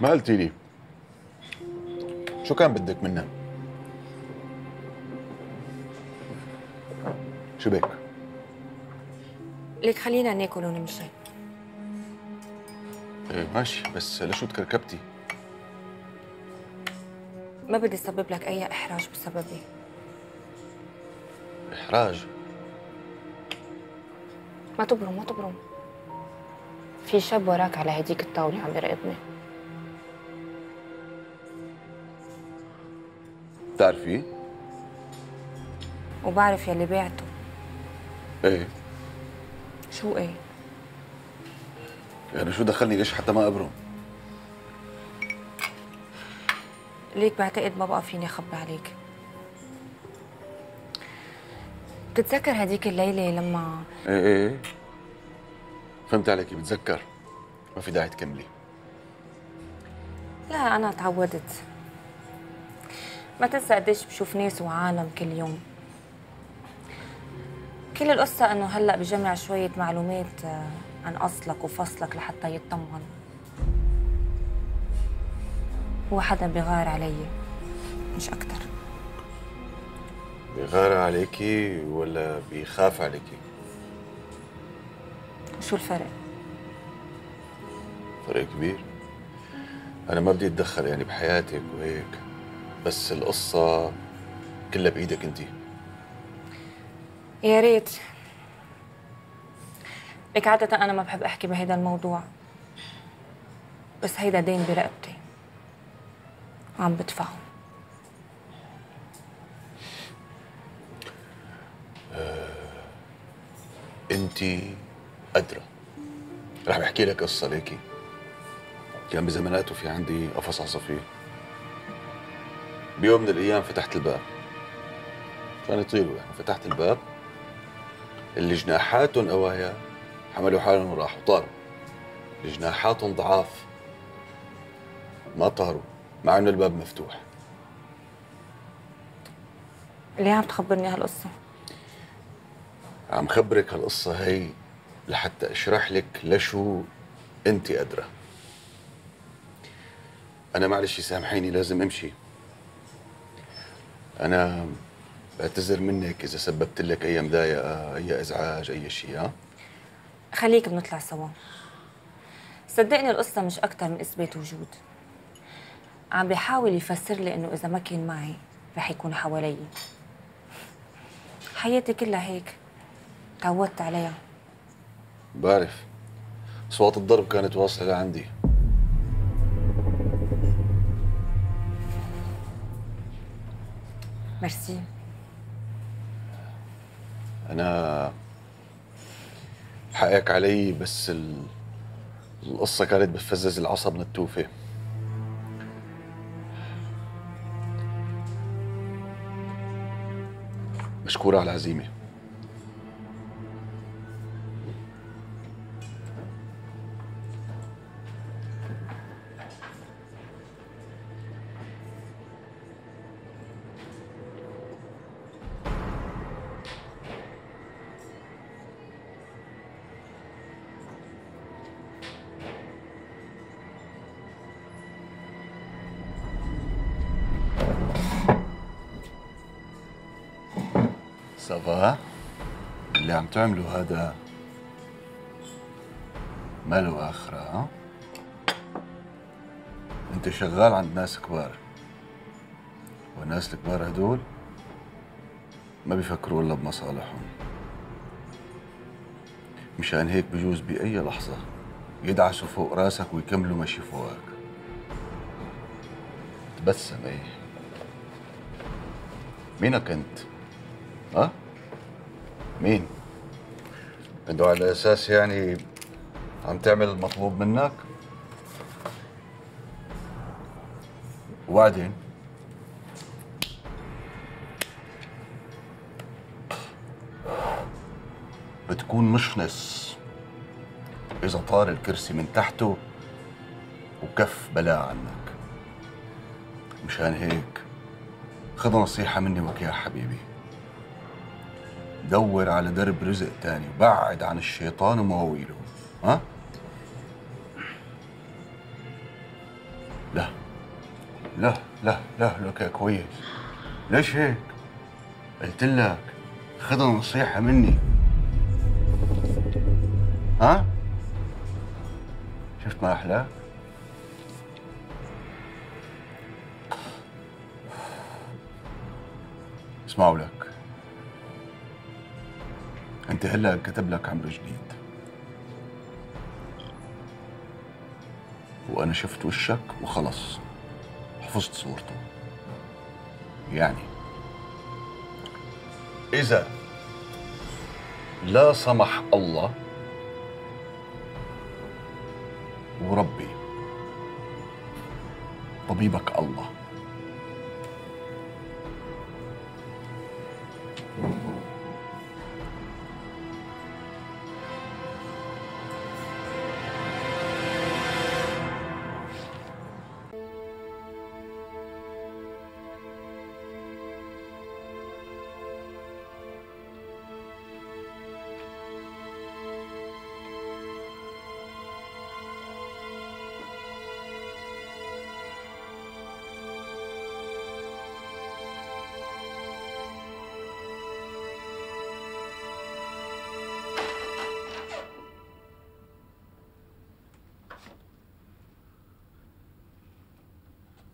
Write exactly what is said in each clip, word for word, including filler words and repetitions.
ما قلتي لي شو كان بدك منها؟ شو بك؟ ليك خلينا ناكل ونمشي. ايه ماشي، بس لشو تكركبتي؟ ما بدي اسبب لك اي احراج بسببي. احراج؟ ما تبرم ما تبرم، في شاب وراك على هديك الطاوله عم يراقبني. بتعرفيه؟ وبعرف يلي بعته. ايه شو ايه؟ يعني شو دخلني ليش حتى ما ابرم؟ ليك بعتقد ما بقى فيني اخبي عليك. بتتذكر هديك الليله لما ايه ايه فهمت عليكي، بتذكر. ما في داعي تكملي. لا انا تعودت. ما تنسى قديش بشوف ناس وعالم كل يوم. كل القصه انه هلا بجمع شويه معلومات عن اصلك وفصلك لحتى يطمن. هو حدا بيغار علي مش اكتر. بيغار عليكي ولا بيخاف عليكي؟ شو الفرق؟ فرق كبير. انا ما بدي اتدخل يعني بحياتك وهيك، بس القصه كلها بايدك انت. يا ريت. لك عاده انا ما بحب احكي بهيدا الموضوع، بس هيدا دين برقبتي وعم بدفعه. آه، انت قادرة. رح بحكي لك قصة ليكي. كان بزماناته في عندي قفص عصافير. بيوم من الأيام فتحت الباب. كانوا يطيروا يعني، فتحت الباب. اللي جناحاتهم قوايا حملوا حالهم وراحوا طاروا. اللي جناحاتهم ضعاف ما طاروا، مع إنه الباب مفتوح. ليه عم تخبرني هالقصة؟ عم خبرك هالقصة هي لحتى اشرح لك لشو انت قادرة. انا معلش سامحيني لازم امشي. انا بعتذر منك اذا سببت لك اي مضايقة، اي ازعاج، اي شيء. ها خليك بنطلع سوا. صدقني القصة مش اكتر من اثبات وجود. عم بيحاول يفسر لي انه اذا ما كان معي رح يكون حوالي. حياتي كلها هيك، تعودت عليها. بعرف، اصوات الضرب كانت واصله لعندي. ميرسي. انا حقك علي، بس ال... القصه كانت بتفزز العصب من التوفه. مشكوره على العزيمه. صفا، اللي عم تعمله هذا ما له آخرة. ها؟ أنت شغال عند ناس كبار، والناس الكبار هدول ما بيفكروا إلا بمصالحهم. مشان هيك بجوز بأي لحظة يدعسوا فوق راسك ويكملوا مشي فوقك. تبسم. إيه مينك أنت؟ ها؟ مين؟ انه على اساس يعني عم تعمل المطلوب منك؟ وبعدين بتكون مشنس اذا طار الكرسي من تحته وكف بلاء عنك. مشان هيك خذ نصيحة مني وك يا حبيبي، دور على درب رزق تاني وبعد عن الشيطان ومواويله. ها؟ لا لا لا لا لك يا كويس، ليش هيك؟ قلت لك خذ نصيحة مني. ها؟ شفت ما أحلاك؟ اسمعوا لك، أنت هلا كتب لك عمر جديد، وأنا شفت وشك وخلص حفظت صورته. يعني إذا لا سمح الله وربي طبيبك الله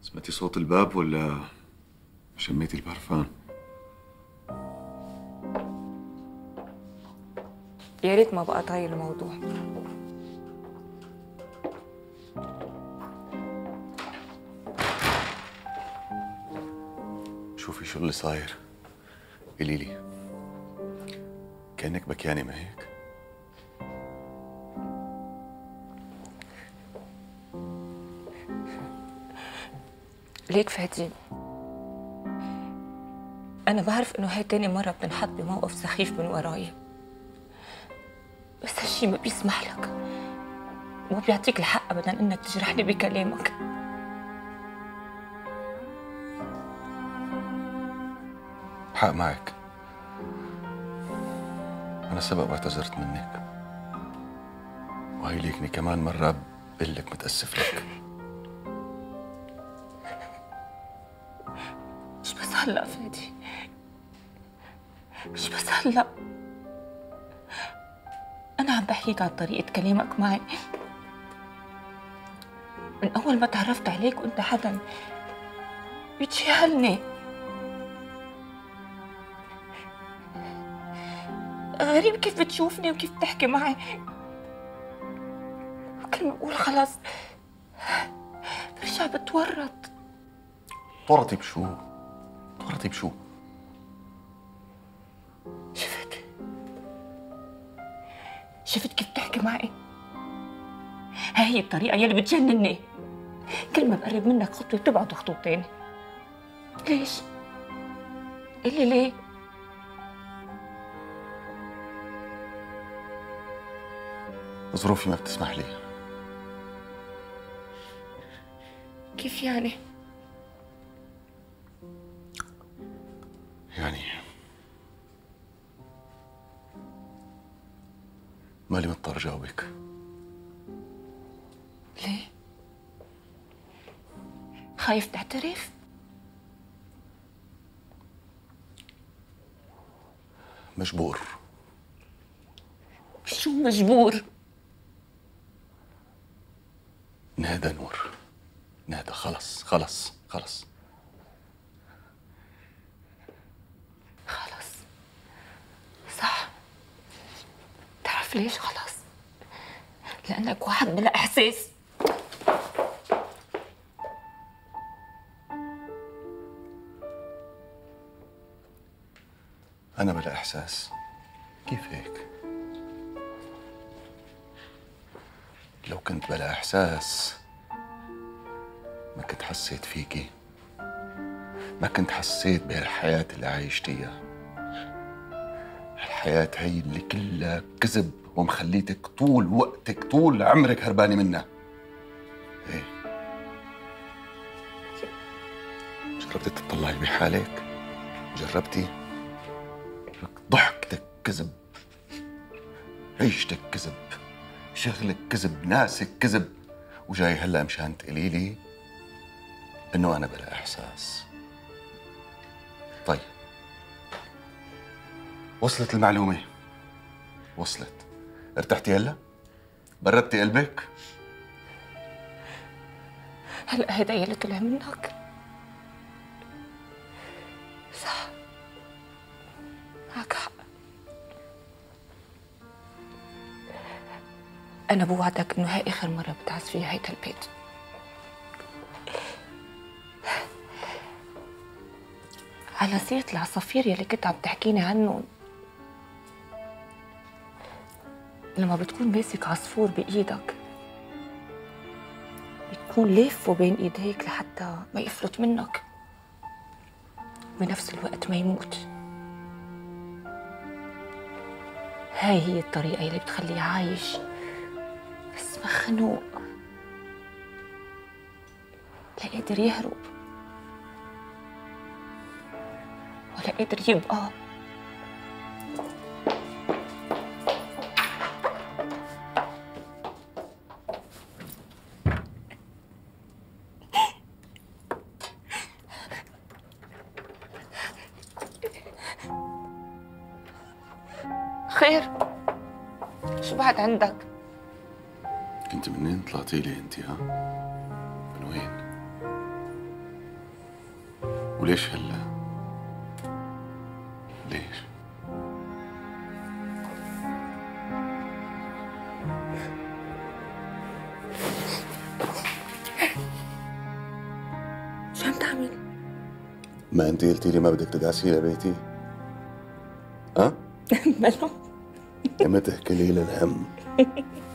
سمعتي صوت الباب ولا شميتي البرفان؟ يا ريت ما بقى طاير الموضوع. شوفي شو اللي صاير، قولي لي. كأنك بكيانة ما هيك؟ ليك فادي، أنا بعرف إنه هاي تاني مرة بتنحط بموقف سخيف من وراي، بس هالشي ما بيسمح لك وما بيعطيك الحق أبداً إنك تجرحني بكلامك. حق معك، أنا سبق واعتذرت منك، وهي ليكني كمان مرة بقول لك متأسف لك. هلا فادي، مش بس هلا، أنا عم بحكيك عن طريقة كلامك معي من أول ما تعرفت عليك، وأنت حدا بيتجاهلني. غريب كيف بتشوفني وكيف بتحكي معي، وكل ما بقول خلص برجع بتورط. تورطي بشو؟ تورطي بشو؟ شفت شفت كيف بتحكي معي؟ ها هي الطريقة يلي بتجنني، كل ما بقرب منك خطوة بتبعد خطوتين. ليش؟ قل لي ليه؟ ظروفي ما بتسمح لي. كيف يعني؟ يعني مالي مضطر جاوبك. ليه؟ خايف تعترف؟ مجبور. شو مجبور؟ نهدى نور، نهدى، خلص خلص خلص خلص. صح، بتعرف ليش؟ خلص، لأنك واحد بلا إحساس. أنا بلا إحساس؟ كيف هيك؟ لو كنت بلا إحساس ما كنت حسيت فيكي، ما كنت حسيت بهالحياة اللي عايشتيها. الحياة هي اللي كلها كذب ومخليتك طول وقتك طول عمرك هربانة منها. ايه، جربتي تطلعي بحالك؟ جربتي؟ ضحكتك كذب، عيشتك كذب، شغلك كذب، ناسك كذب، وجاي هلا مشان تقولي لي انه انا بلا احساس. طيب وصلت المعلومه، وصلت. ارتحتي هلا؟ بردتي قلبك؟ هلا هدايا اللي طلع منك صح، معك حق. انا بوعدك انه هاي اخر مره بتعز فيها هيدا البيت. على سيرة العصافير يلي كنت عم تحكيني عنه، لما بتكون ماسك عصفور بايدك بتكون لافه بين ايديك لحتى ما يفلت منك وبنفس الوقت ما يموت. هاي هي الطريقة يلي بتخليه عايش بس مخنوق، لا قادر يهرب ولا قادر يبقى. خير؟ شو بعد عندك؟ انت منين طلعتي لي انت؟ ها؟ من وين؟ وليش هلا؟ ليش؟ شو عم تعمل؟ ما انت قلتي لي ما بدك تدعسي لبيتي؟ ها؟ ملو؟ لما تحكي لي للهم